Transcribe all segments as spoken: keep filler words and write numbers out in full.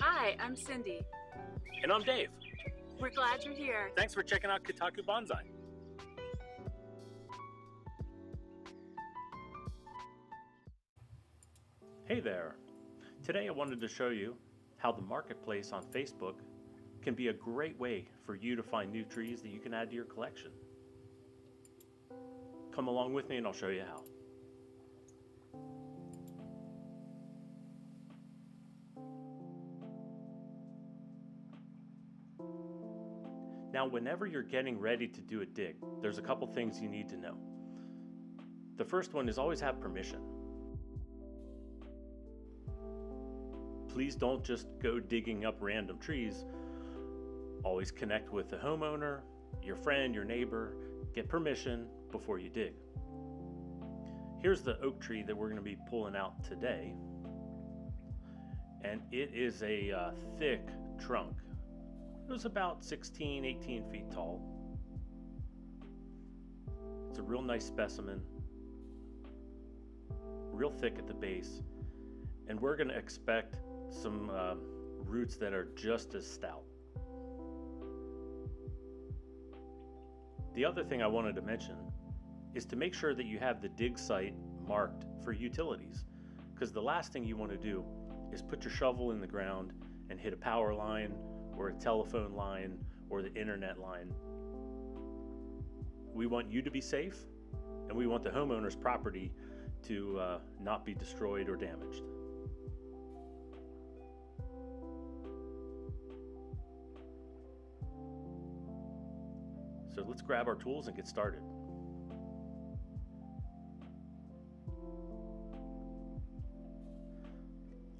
Hi, I'm Cindy. And I'm Dave. We're glad you're here. Thanks for checking out Kitaku Bonsai. Hey there. Today I wanted to show you how the marketplace on Facebook can be a great way for you to find new trees that you can add to your collection. Come along with me and I'll show you how. Now, whenever you're getting ready to do a dig, there's a couple things you need to know. The first one is always have permission. Please don't just go digging up random trees. Always connect with the homeowner, your friend, your neighbor. Get permission before you dig. Here's the oak tree that we're going to be pulling out today. And it is a uh, thick trunk. It was about sixteen, eighteen feet tall. It's a real nice specimen, real thick at the base, and we're going to expect some uh, roots that are just as stout. The other thing I wanted to mention is to make sure that you have the dig site marked for utilities, because the last thing you want to do is put your shovel in the ground and hit a power line or a telephone line or the internet line. We want you to be safe, and we want the homeowner's property to uh, not be destroyed or damaged. So let's grab our tools and get started.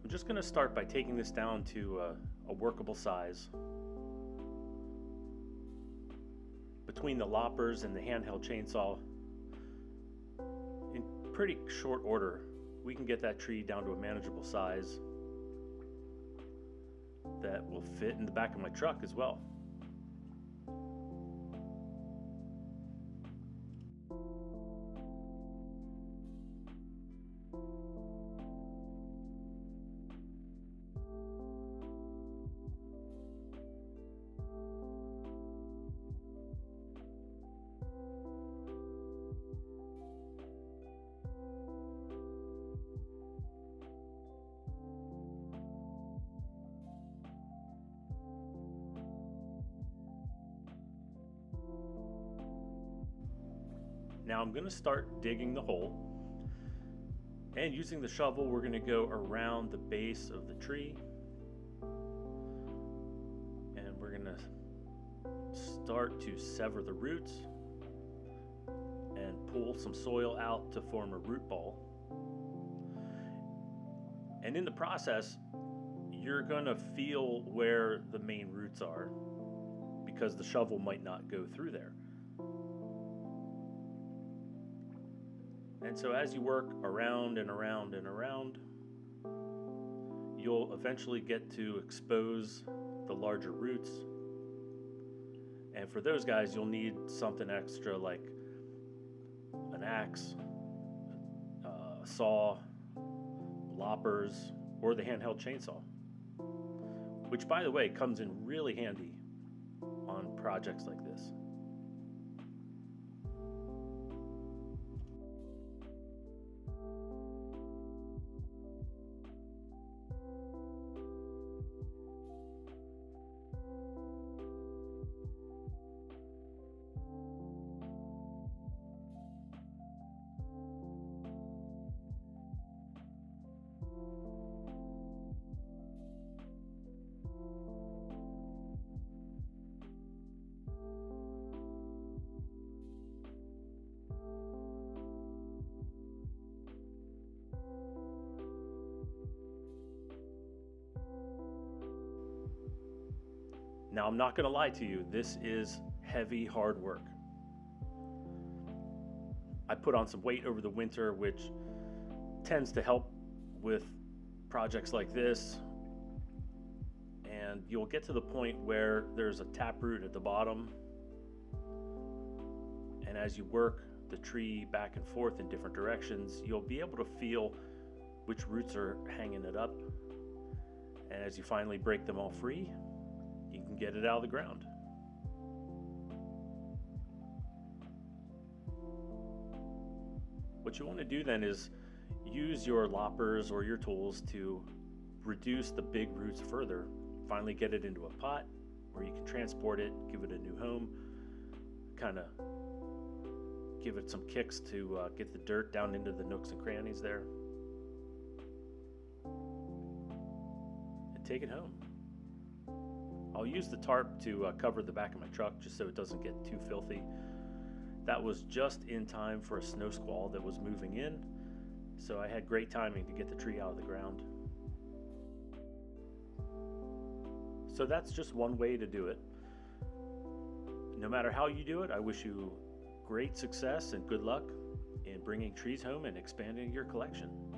I'm just going to start by taking this down to uh, a workable size. Between the loppers and the handheld chainsaw, in pretty short order, we can get that tree down to a manageable size that will fit in the back of my truck as well. Now I'm going to start digging the hole, and using the shovel we're going to go around the base of the tree, and we're going to start to sever the roots and pull some soil out to form a root ball. And in the process you're going to feel where the main roots are, because the shovel might not go through there. And so as you work around and around and around, you'll eventually get to expose the larger roots. And for those guys, you'll need something extra like an axe, a saw, loppers, or the handheld chainsaw, which, by the way, comes in really handy on projects like this. Now, I'm not going to lie to you, this is heavy, hard work. I put on some weight over the winter, which tends to help with projects like this. And you'll get to the point where there's a taproot at the bottom. And as you work the tree back and forth in different directions, you'll be able to feel which roots are hanging it up. And as you finally break them all free, you can get it out of the ground. What you want to do then is use your loppers or your tools to reduce the big roots further, finally get it into a pot where you can transport it, give it a new home, kind of give it some kicks to uh, get the dirt down into the nooks and crannies there, and take it home. I'll use the tarp to uh, cover the back of my truck just so it doesn't get too filthy. That was just in time for a snow squall that was moving in, so I had great timing to get the tree out of the ground. So that's just one way to do it. No matter how you do it, I wish you great success and good luck in bringing trees home and expanding your collection.